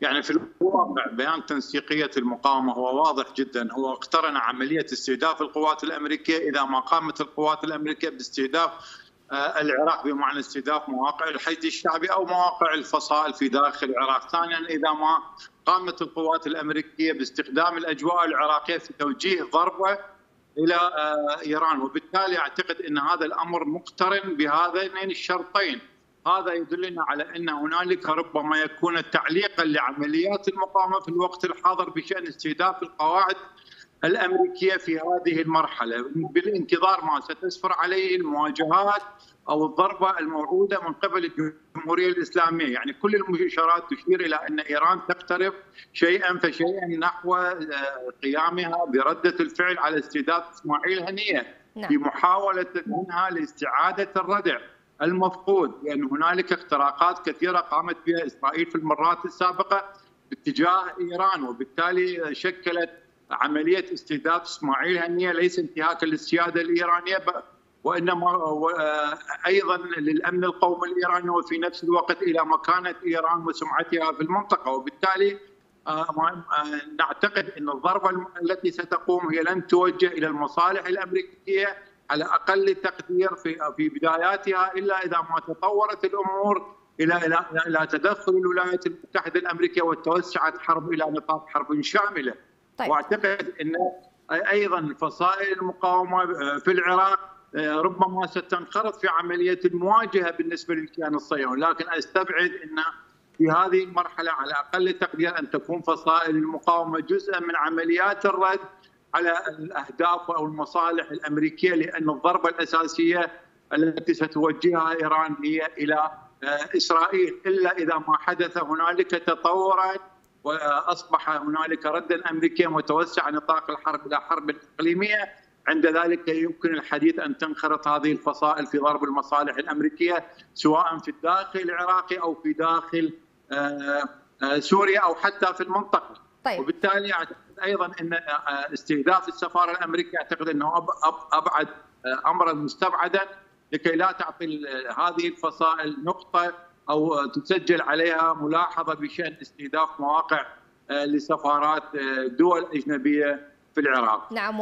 يعني في الواقع بيان تنسيقية المقاومة هو واضح جدا، هو اقترن عملية استهداف القوات الأمريكية إذا ما قامت القوات الأمريكية باستهداف العراق، بمعنى استهداف مواقع الحشد الشعبي أو مواقع الفصائل في داخل العراق. ثانيا، إذا ما قامت القوات الأمريكية باستخدام الأجواء العراقية في توجيه ضربة إلى إيران. وبالتالي أعتقد أن هذا الأمر مقترن بهذين الشرطين. هذا يدلنا على أن هنالك ربما يكون تعليقا لعمليات المقاومة في الوقت الحاضر بشأن استهداف القواعد الأمريكية في هذه المرحلة، بالانتظار ما ستسفر عليه المواجهات أو الضربة الموعودة من قبل الجمهورية الإسلامية. يعني كل المشارات تشير إلى أن إيران تقترب شيئا فشيئا نحو قيامها بردة الفعل على استهداف اسماعيل هنية في محاولة منها لاستعادة الردع المفقود، لأن هنالك اختراقات كثيرة قامت بها إسرائيل في المرات السابقة باتجاه إيران، وبالتالي شكلت عملية استهداف اسماعيل هنية ليس انتهاكا للسيادة الإيرانية وإنما أيضا للأمن القومي الإيراني، وفي نفس الوقت إلى مكانة إيران وسمعتها في المنطقة. وبالتالي نعتقد أن الضربة التي ستقوم هي لن توجه إلى المصالح الأمريكية على أقل تقدير في بداياتها، إلا إذا ما تطورت الأمور إلى تدخل الولايات المتحدة الأمريكية وتوسعت حرب إلى نطاق حرب شاملة. طيب. واعتقد ان ايضا فصائل المقاومه في العراق ربما ستنخرط في عمليه المواجهه بالنسبه للكيان الصهيوني، لكن استبعد ان في هذه المرحله على اقل تقدير ان تكون فصائل المقاومه جزءا من عمليات الرد على الاهداف او المصالح الامريكيه، لان الضربه الاساسيه التي ستوجهها ايران هي الى اسرائيل، الا اذا ما حدث هنالك تطورا وأصبح هنالك ردا أمريكيا متوسع نطاق الحرب إلى حرب إقليمية، عند ذلك يمكن الحديث أن تنخرط هذه الفصائل في ضرب المصالح الأمريكية سواء في الداخل العراقي أو في داخل سوريا أو حتى في المنطقة. طيب. وبالتالي أيضا أن استهداف السفارة الأمريكية أعتقد أنه أبعد أمرا مستبعدا لكي لا تعطي هذه الفصائل نقطة أو تسجل عليها ملاحظة بشأن استهداف مواقع لسفارات دول أجنبية في العراق. نعم.